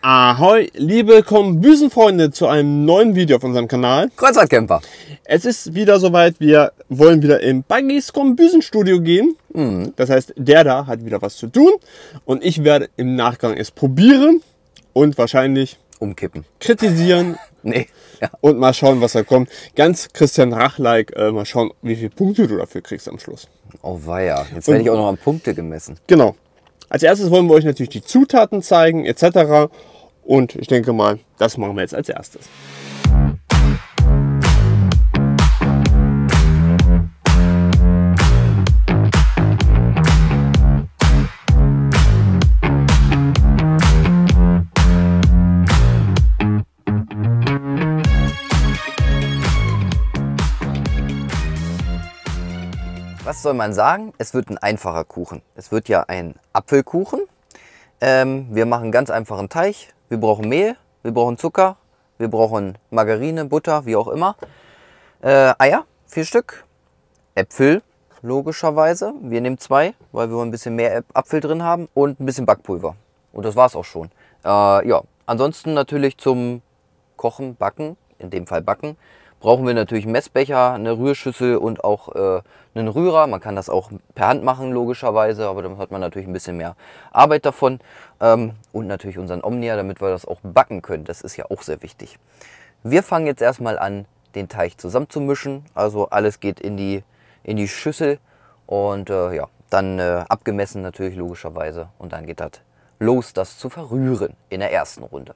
Ahoi, liebe Kombüsenfreunde, zu einem neuen Video auf unserem Kanal Kreuzfahrtcamper. Es ist wieder soweit, wir wollen wieder in Baghi's Kombüsenstudio gehen. Das heißt, der da hat wieder was zu tun und ich werde im Nachgang es probieren und wahrscheinlich umkippen, kritisieren und mal schauen, was da kommt. Ganz Christian Rach-like, mal schauen, wie viele Punkte du dafür kriegst am Schluss. Oh weia, jetzt werde ich auch noch an Punkte gemessen. Genau. Als erstes wollen wir euch natürlich die Zutaten zeigen etc. Und ich denke mal, das machen wir jetzt als erstes. Was soll man sagen? Es wird ein einfacher Kuchen. Es wird ja ein Apfelkuchen. Wir machen einen ganz einfachen Teig. Wir brauchen Mehl, wir brauchen Zucker, wir brauchen Margarine, Butter, wie auch immer. Eier, 4 Stück. Äpfel, logischerweise. Wir nehmen 2, weil wir ein bisschen mehr Apfel drin haben und ein bisschen Backpulver. Und das war es auch schon. Ja, ansonsten natürlich zum Kochen, Backen, in dem Fall Backen, brauchen wir natürlich einen Messbecher, eine Rührschüssel und auch einen Rührer. Man kann das auch per Hand machen, logischerweise, aber dann hat man natürlich ein bisschen mehr Arbeit davon. Und natürlich unseren Omnia, damit wir das auch backen können. Das ist ja auch sehr wichtig. Wir fangen jetzt erstmal an, den Teig zusammenzumischen. Also alles geht in die Schüssel und ja, dann abgemessen natürlich logischerweise. Und dann geht das los, das zu verrühren in der ersten Runde.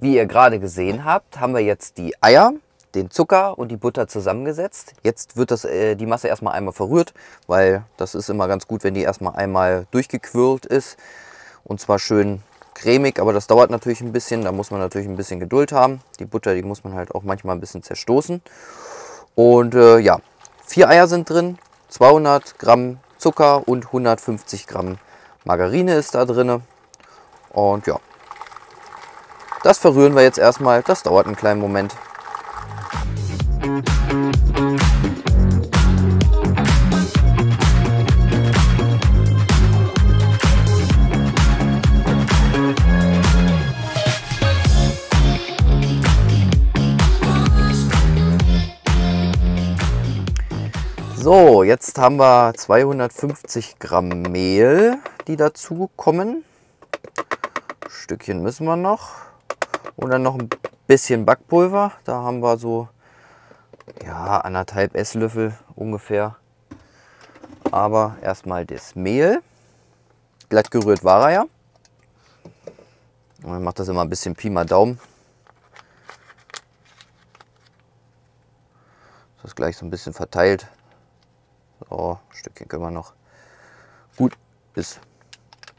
Wie ihr gerade gesehen habt, haben wir jetzt die Eier, den Zucker und die Butter zusammengesetzt. Jetzt wird die Masse erstmal einmal verrührt, weil das ist immer ganz gut, wenn die erstmal einmal durchgequirlt ist. Und zwar schön cremig, aber das dauert natürlich ein bisschen. Da muss man natürlich ein bisschen Geduld haben. Die Butter, die muss man halt auch manchmal ein bisschen zerstoßen. Und ja, 4 Eier sind drin, 200 Gramm Zucker und 150 Gramm Margarine ist da drin. Und ja. Das verrühren wir jetzt erstmal, das dauert einen kleinen Moment. So, jetzt haben wir 250 Gramm Mehl, die dazu kommen. Ein Stückchen müssen wir noch. Und dann noch ein bisschen Backpulver. Da haben wir so, ja, 1,5 Esslöffel ungefähr. Aber erstmal das Mehl. Glatt gerührt war er ja. Und ich mache das immer ein bisschen Pi mal Daumen. Das gleich so ein bisschen verteilt. So, ein Stückchen können wir noch. Gut ist.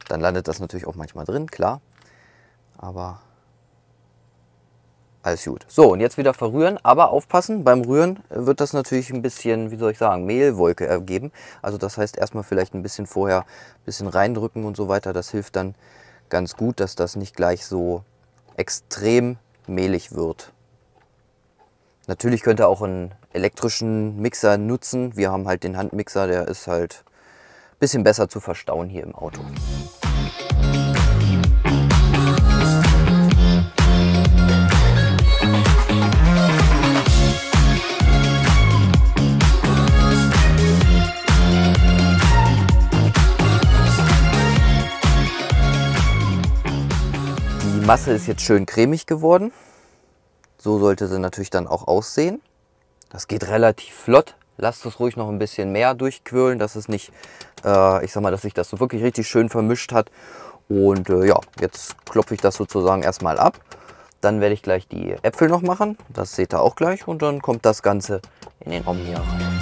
Dann landet das natürlich auch manchmal drin, klar. Aber alles gut. So, und jetzt wieder verrühren, aber aufpassen, beim Rühren wird das natürlich ein bisschen, wie soll ich sagen, Mehlwolke ergeben. Also das heißt erstmal vielleicht ein bisschen vorher ein bisschen reindrücken und so weiter. Das hilft dann ganz gut, dass das nicht gleich so extrem mehlig wird. Natürlich könnt ihr auch einen elektrischen Mixer nutzen. Wir haben halt den Handmixer, der ist halt ein bisschen besser zu verstauen hier im Auto. Die Masse ist jetzt schön cremig geworden. So sollte sie natürlich dann auch aussehen. Das geht relativ flott. Lasst es ruhig noch ein bisschen mehr durchquirlen, dass es nicht, ich sag mal, dass sich das so wirklich richtig schön vermischt hat. Und ja, jetzt klopfe ich das sozusagen erstmal ab. Dann werde ich gleich die Äpfel noch machen. Das seht ihr auch gleich. Und dann kommt das Ganze in den Omnia rein.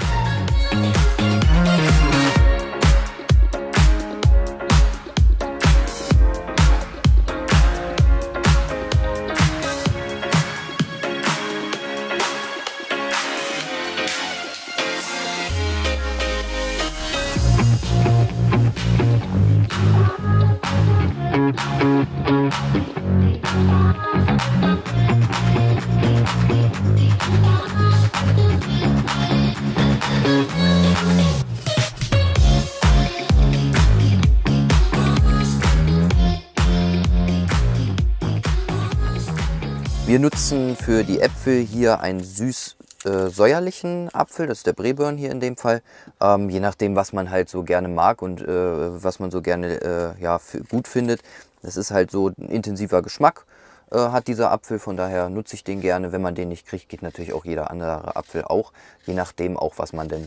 Wir nutzen für die Äpfel hier einen süß-säuerlichen Apfel, das ist der Breeburn hier in dem Fall. Je nachdem, was man halt so gerne mag und was man so gerne ja, gut findet. Das ist halt so ein intensiver Geschmack hat dieser Apfel, von daher nutze ich den gerne. Wenn man den nicht kriegt, geht natürlich auch jeder andere Apfel auch, je nachdem auch, was man denn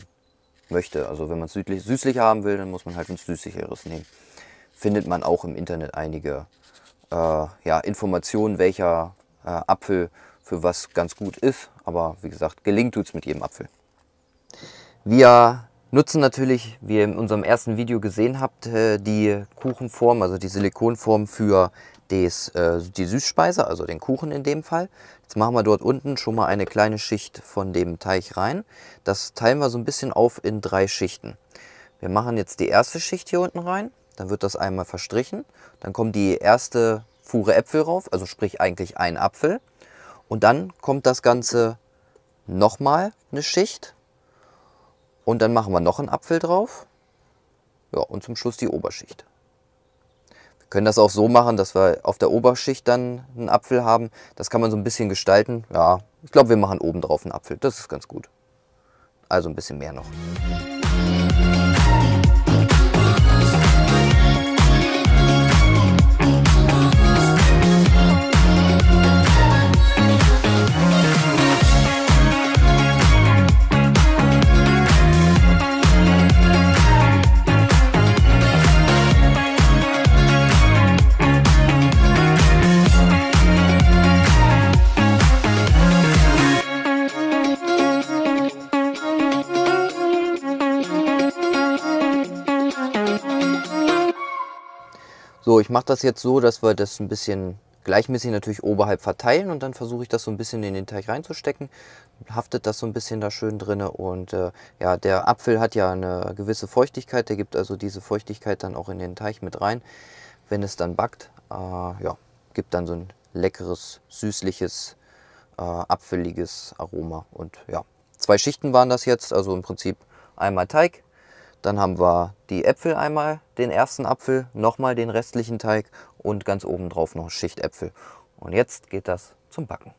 möchte. Also wenn man es süßlicher haben will, dann muss man halt ein süßlicheres nehmen. Findet man auch im Internet einige ja, Informationen, welcher Apfel für was ganz gut ist, aber wie gesagt, gelingt tut es mit jedem Apfel. Wir nutzen natürlich, wie ihr in unserem ersten Video gesehen habt, die Kuchenform, also die Silikonform für die Süßspeise, also den Kuchen in dem Fall. Jetzt machen wir dort unten schon mal eine kleine Schicht von dem Teig rein. Das teilen wir so ein bisschen auf in 3 Schichten. Wir machen jetzt die erste Schicht hier unten rein, dann wird das einmal verstrichen, dann kommt die erste Fuhre Äpfel rauf, also sprich eigentlich ein Apfel. Und dann kommt das Ganze nochmal eine Schicht. Und dann machen wir noch einen Apfel drauf. Ja, und zum Schluss die Oberschicht. Wir können das auch so machen, dass wir auf der Oberschicht dann einen Apfel haben. Das kann man so ein bisschen gestalten. Ja, ich glaube, wir machen oben drauf einen Apfel. Das ist ganz gut. Also ein bisschen mehr noch. So, ich mache das jetzt so, dass wir das ein bisschen gleichmäßig natürlich oberhalb verteilen und dann versuche ich das so ein bisschen in den Teig reinzustecken. Haftet das so ein bisschen da schön drin und ja, der Apfel hat ja eine gewisse Feuchtigkeit, der gibt also diese Feuchtigkeit dann auch in den Teig mit rein. Wenn es dann backt, ja, gibt dann so ein leckeres, süßliches, apfeliges Aroma. Und ja, 2 Schichten waren das jetzt, also im Prinzip einmal Teig. Dann haben wir die Äpfel einmal, den ersten Apfel, nochmal den restlichen Teig und ganz oben drauf noch eine Schicht Äpfel. Und jetzt geht das zum Backen.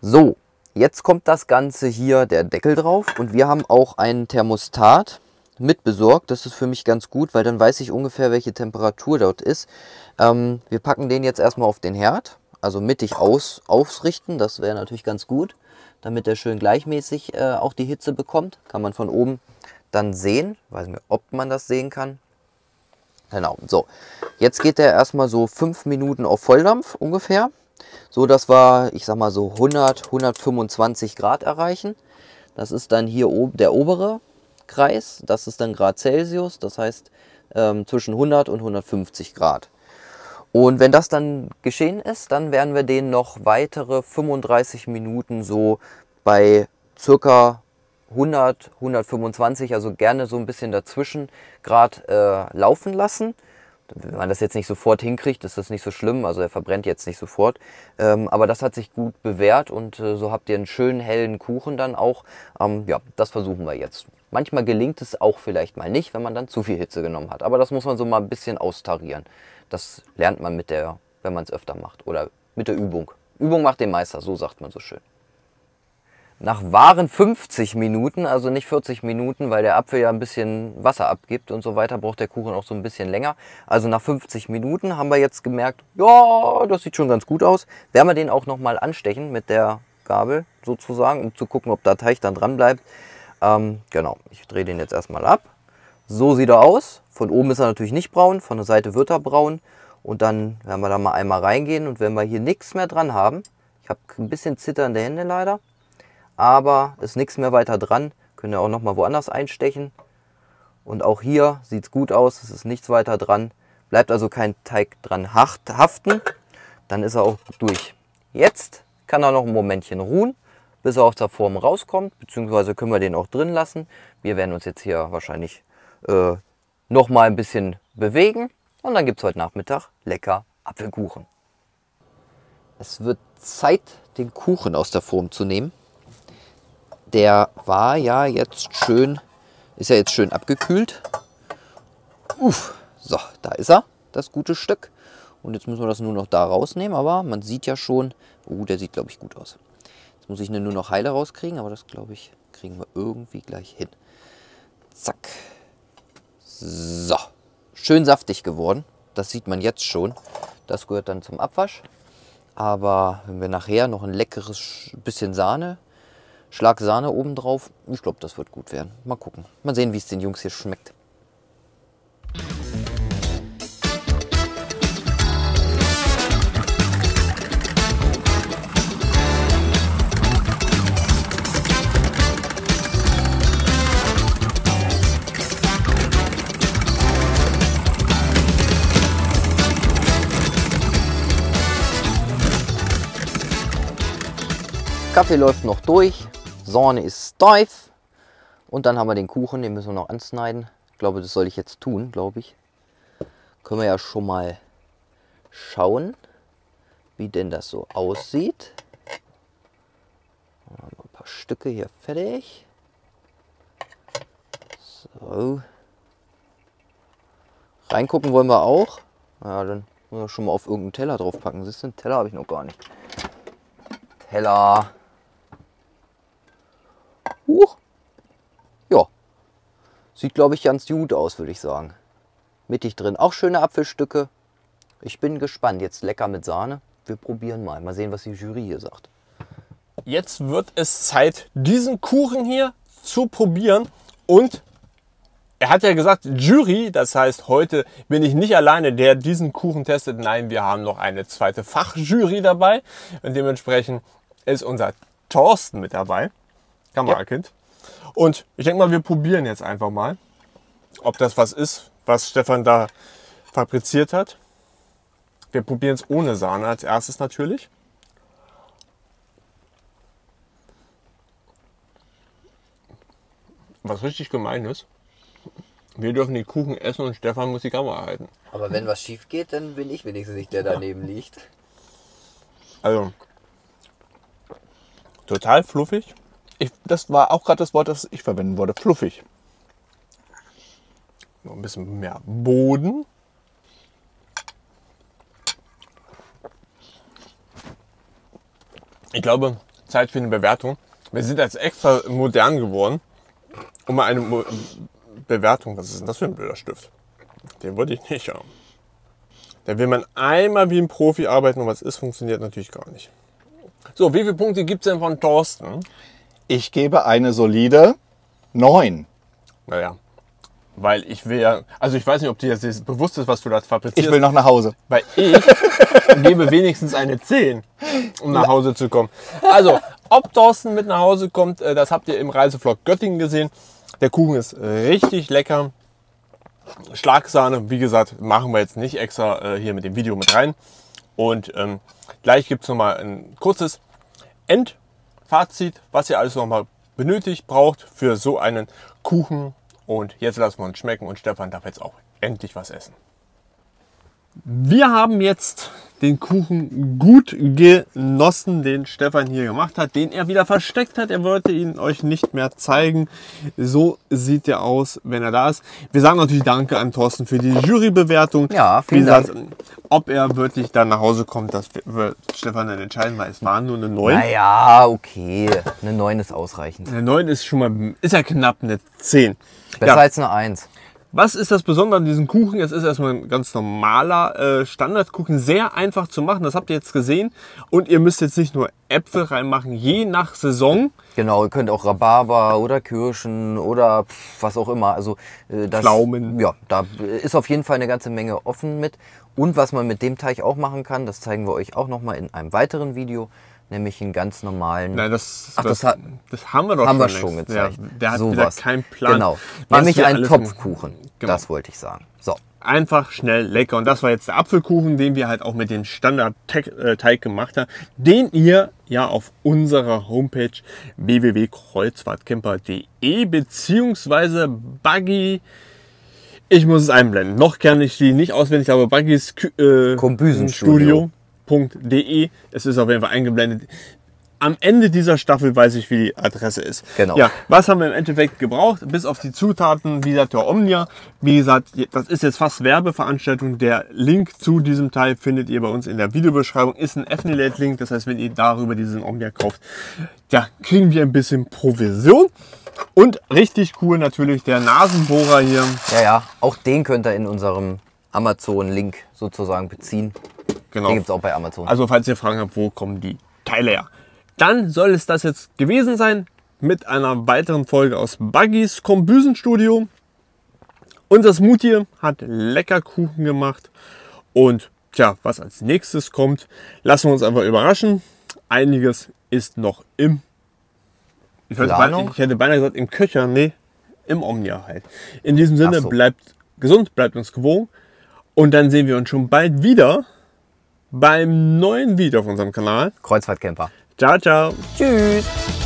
So, jetzt kommt das Ganze hier, der Deckel drauf. Und wir haben auch einen Thermostat mit besorgt. Das ist für mich ganz gut, weil dann weiß ich ungefähr, welche Temperatur dort ist. Wir packen den jetzt erstmal auf den Herd, also mittig ausrichten. Das wäre natürlich ganz gut, damit er schön gleichmäßig auch die Hitze bekommt. Kann man von oben dann sehen, ich weiß nicht, ob man das sehen kann. Genau, so. Jetzt geht der erstmal so 5 Minuten auf Volldampf ungefähr, so dass wir, ich sag mal so 100, 125 Grad erreichen. Das ist dann hier oben der obere Kreis, das ist dann Grad Celsius, das heißt zwischen 100 und 150 Grad. Und wenn das dann geschehen ist, dann werden wir den noch weitere 35 Minuten so bei circa 100, 125, also gerne so ein bisschen dazwischen gerade laufen lassen. Wenn man das jetzt nicht sofort hinkriegt, ist das nicht so schlimm, also er verbrennt jetzt nicht sofort. Aber das hat sich gut bewährt und so habt ihr einen schönen hellen Kuchen dann auch. Ja, das versuchen wir jetzt. Manchmal gelingt es auch vielleicht mal nicht, wenn man dann zu viel Hitze genommen hat. Aber das muss man so mal ein bisschen austarieren. Das lernt man mit der, wenn man es öfter macht oder mit der Übung. Übung macht den Meister, so sagt man so schön. Nach wahren 50 Minuten, also nicht 40 Minuten, weil der Apfel ja ein bisschen Wasser abgibt und so weiter, braucht der Kuchen auch so ein bisschen länger. Also nach 50 Minuten haben wir jetzt gemerkt, ja, das sieht schon ganz gut aus. Werden wir den auch nochmal anstechen mit der Gabel sozusagen, um zu gucken, ob der Teig dann dran bleibt. Genau, ich drehe den jetzt erstmal ab. So sieht er aus. Von oben ist er natürlich nicht braun, von der Seite wird er braun. Und dann werden wir da mal einmal reingehen und wenn wir hier nichts mehr dran haben, ich habe ein bisschen zitternde Hände leider, aber ist nichts mehr weiter dran, könnt ihr auch nochmal woanders einstechen. Und auch hier sieht es gut aus, es ist nichts weiter dran, bleibt also kein Teig dran haften, dann ist er auch durch. Jetzt kann er noch ein Momentchen ruhen, bis er aus der Form rauskommt, beziehungsweise können wir den auch drin lassen. Wir werden uns jetzt hier wahrscheinlich nochmal ein bisschen bewegen und dann gibt es heute Nachmittag lecker Apfelkuchen. Es wird Zeit, den Kuchen aus der Form zu nehmen. Der war ja jetzt schön, ist ja jetzt schön abgekühlt. Uff, so, da ist er, das gute Stück. Und jetzt müssen wir das nur noch da rausnehmen, aber man sieht ja schon, oh, der sieht, glaube ich, gut aus. Jetzt muss ich nur noch heile rauskriegen, aber das, glaube ich, kriegen wir irgendwie gleich hin. Zack. So, schön saftig geworden. Das sieht man jetzt schon. Das gehört dann zum Abwasch. Aber wenn wir nachher noch ein leckeres bisschen Sahne, Schlag Sahne oben drauf, ich glaube, das wird gut werden. Mal gucken. Mal sehen, wie es den Jungs hier schmeckt. Kaffee läuft noch durch, Sahne ist steif und dann haben wir den Kuchen, den müssen wir noch anschneiden. Ich glaube, das soll ich jetzt tun, glaube ich. Können wir ja schon mal schauen, wie denn das so aussieht. Haben wir ein paar Stücke hier fertig. So. Reingucken wollen wir auch. Ja, dann müssen wir schon mal auf irgendeinen Teller draufpacken. Siehst du, einen Teller habe ich noch gar nicht. Teller. Ja, sieht, glaube ich, ganz gut aus, würde ich sagen. Mittig drin auch schöne Apfelstücke. Ich bin gespannt. Jetzt lecker mit Sahne. Wir probieren mal. Mal sehen, was die Jury hier sagt. Jetzt wird es Zeit, diesen Kuchen hier zu probieren. Und er hat ja gesagt, Jury, das heißt, heute bin ich nicht alleine, der diesen Kuchen testet. Nein, wir haben noch eine zweite Fachjury dabei. Und dementsprechend ist unser Thorsten mit dabei. Kamerakind. Ja. Und ich denke mal, wir probieren jetzt einfach mal, ob das was ist, was Stefan da fabriziert hat. Wir probieren es ohne Sahne als erstes natürlich. Was richtig gemein ist, wir dürfen die Kuchen essen und Stefan muss die Kamera halten. Aber wenn was schief geht, dann bin ich wenigstens nicht der, der daneben liegt. Also, total fluffig. Das war auch gerade das Wort, das ich verwenden wollte. Fluffig. Noch ein bisschen mehr Boden. Ich glaube, Zeit für eine Bewertung. Wir sind jetzt extra modern geworden. Um mal eine Bewertung. Was ist denn das für ein blöder Stift? Den wollte ich nicht haben. Da will man einmal wie ein Profi arbeiten und was ist, funktioniert natürlich gar nicht. So, wie viele Punkte gibt es denn von Thorsten? Ich gebe eine solide 9. Naja, weil ich will ja, also ich weiß nicht, ob dir das bewusst ist, was du da fabrizierst. Ich will noch nach Hause. Weil ich gebe wenigstens eine 10, um nach Hause zu kommen. Also, ob Thorsten mit nach Hause kommt, das habt ihr im Reisevlog Göttingen gesehen. Der Kuchen ist richtig lecker. Schlagsahne, wie gesagt, machen wir jetzt nicht extra hier mit dem Video mit rein. Und gleich gibt es nochmal ein kurzes Endfazit, was ihr alles nochmal benötigt, braucht für so einen Kuchen. Und jetzt lassen wir uns schmecken und Stefan darf jetzt auch endlich was essen. Wir haben jetzt den Kuchen gut genossen, den Stefan hier gemacht hat, den er wieder versteckt hat. Er wollte ihn euch nicht mehr zeigen. So sieht er aus, wenn er da ist. Wir sagen natürlich Danke an Thorsten für die Jurybewertung. Ja, vielen Dank. Ob er wirklich dann nach Hause kommt, das wird Stefan dann entscheiden, weil es waren nur eine 9. Naja, okay. Eine 9 ist ausreichend. Eine 9 ist schon mal, ist ja knapp eine 10. Besser als eine 1. Was ist das Besondere an diesem Kuchen? Es ist erstmal ein ganz normaler Standardkuchen, sehr einfach zu machen, das habt ihr jetzt gesehen. Und ihr müsst jetzt nicht nur Äpfel reinmachen, je nach Saison. Genau, ihr könnt auch Rhabarber oder Kirschen oder was auch immer. Also, das, Pflaumen. Ja, da ist auf jeden Fall eine ganze Menge offen mit. Und was man mit dem Teig auch machen kann, das zeigen wir euch auch nochmal in einem weiteren Video. Nämlich einen ganz normalen... Nein, das haben wir doch schon gezeigt. Ja, der hat so wieder keinen Plan. Genau, nämlich einen Topfkuchen, genau. Das wollte ich sagen. So. Einfach, schnell, lecker. Und das war jetzt der Apfelkuchen, den wir halt auch mit dem Standardteig gemacht haben, den ihr ja auf unserer Homepage www.kreuzfahrtcamper.de bzw. Baghi Ich muss es einblenden. Noch kann ich die nicht auswendig, aber Baghi's Kombüsenstudio.de. Es ist auf jeden Fall eingeblendet. Am Ende dieser Staffel weiß ich, wie die Adresse ist. Genau. Ja, was haben wir im Endeffekt gebraucht? Bis auf die Zutaten, wie gesagt, der Omnia. Wie gesagt, das ist jetzt fast Werbeveranstaltung. Der Link zu diesem Teil findet ihr bei uns in der Videobeschreibung. Ist ein Affiliate-Link. Das heißt, wenn ihr darüber diesen Omnia kauft, ja, kriegen wir ein bisschen Provision. Und richtig cool natürlich der Nasenbohrer hier. Ja, ja. Auch den könnt ihr in unserem Amazon-Link sozusagen beziehen. Genau. Den gibt es auch bei Amazon. Also falls ihr Fragen habt, wo kommen die Teile her? Dann soll es das jetzt gewesen sein mit einer weiteren Folge aus Baghi's Kombüsenstudio. Unser Smoothie hat lecker Kuchen gemacht. Und tja, was als nächstes kommt, lassen wir uns einfach überraschen. Einiges ist noch im... Ich hätte beinahe gesagt, im Köcher, nee, im Omnia halt. In diesem Sinne, bleibt gesund, bleibt uns gewogen. Und dann sehen wir uns schon bald wieder beim neuen Video auf unserem Kanal. Kreuzfahrtcamper. Ciao, ciao. Tschüss.